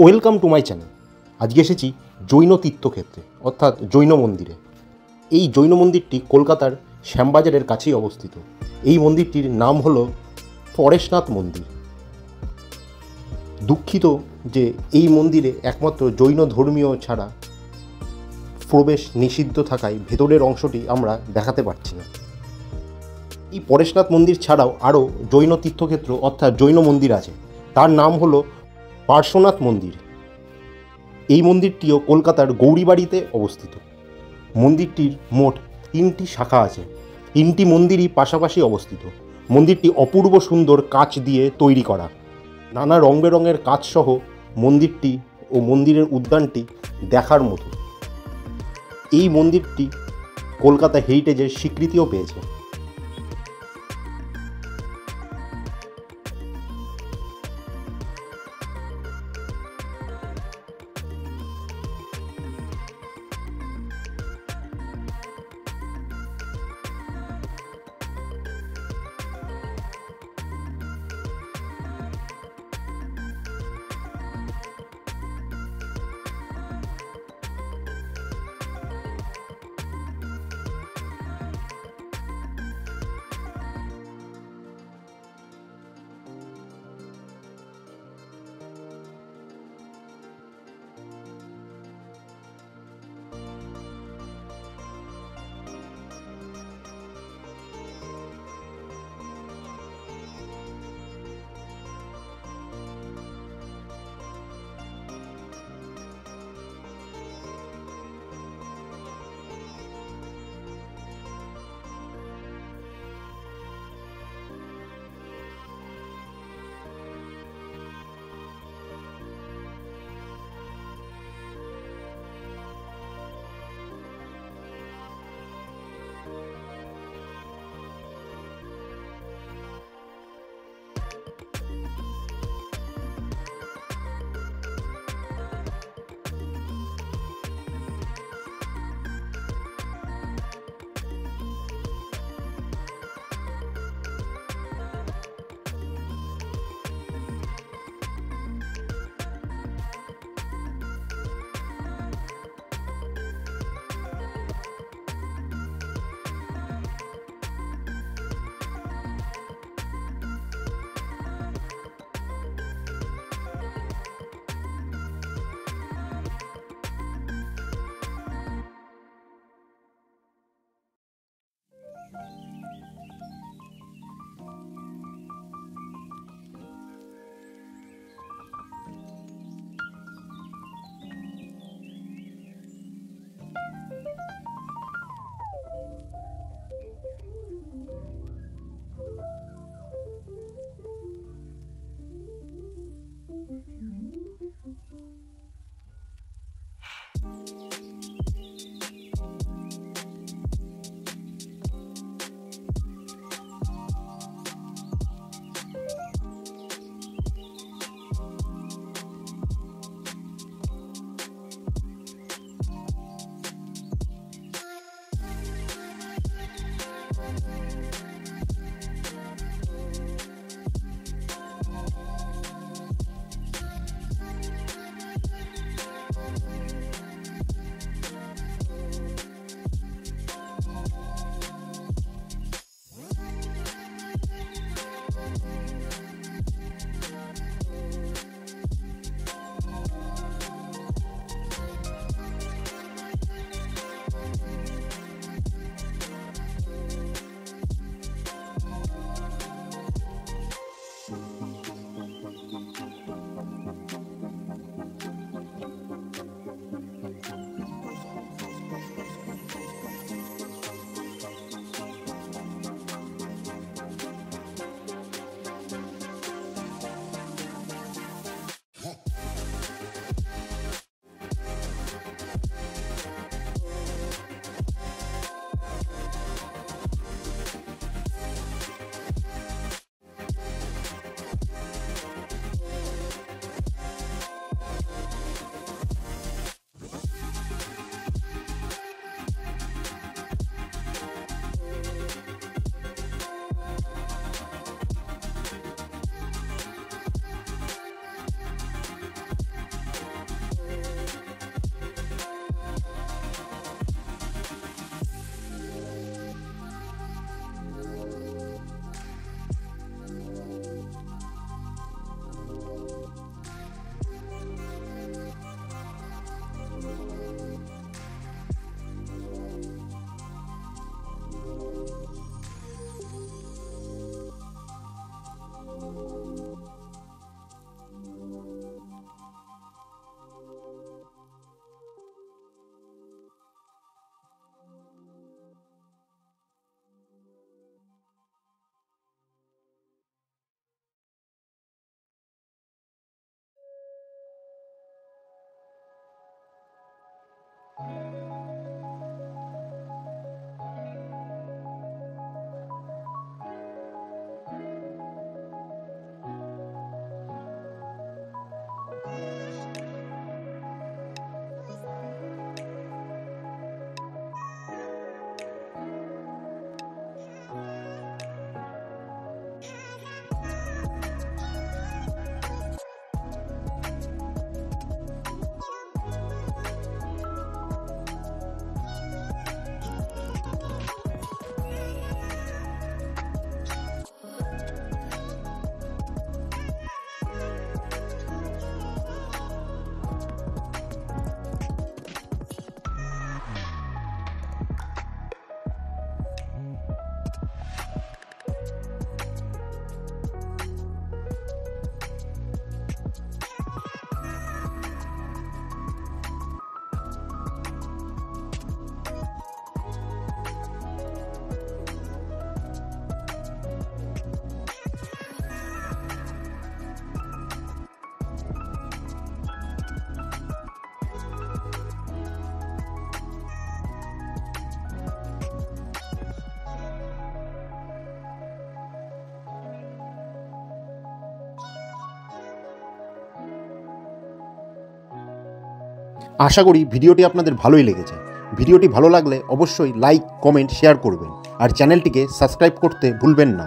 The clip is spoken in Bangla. Welcome to my channel. আজকে এসেছি জৈন তীর্থক্ষেত্রে অর্থাৎ জৈন মন্দিরে। এই জৈন মন্দিরটি কলকাতার শ্যামবাজারের কাছেই অবস্থিত। এই মন্দিরটির নাম হল পরেশনাথ মন্দির। দুঃখিত যে এই মন্দিরে একমাত্র জৈন ধর্মীয় ছাড়া প্রবেশ নিষিদ্ধ থাকায় ভেতরের অংশটি আমরা দেখাতে পারছি না। এই পরেশনাথ মন্দির ছাড়াও আরও জৈন তীর্থক্ষেত্র অর্থাৎ জৈন মন্দির আছে, তার নাম হল পার্শ্বনাথ মন্দির। এই মন্দিরটিও কলকাতার গৌরীবাড়িতে অবস্থিত। মন্দিরটির মোট তিনটি শাখা আছে, তিনটি মন্দিরই পাশাপাশি অবস্থিত। মন্দিরটি অপূর্ব সুন্দর কাঁচ দিয়ে তৈরি করা, নানা রং বেরঙের কাঁচসহ মন্দিরটি ও মন্দিরের উদ্যানটি দেখার মতো। এই মন্দিরটি কলকাতা হেরিটেজের স্বীকৃতিও পেয়েছে। আশা করি ভিডিওটি আপনাদের ভালোই লেগেছে। ভিডিওটি ভালো লাগলে অবশ্যই লাইক, কমেন্ট, শেয়ার করবেন আর চ্যানেলটিকে সাবস্ক্রাইব করতে ভুলবেন না।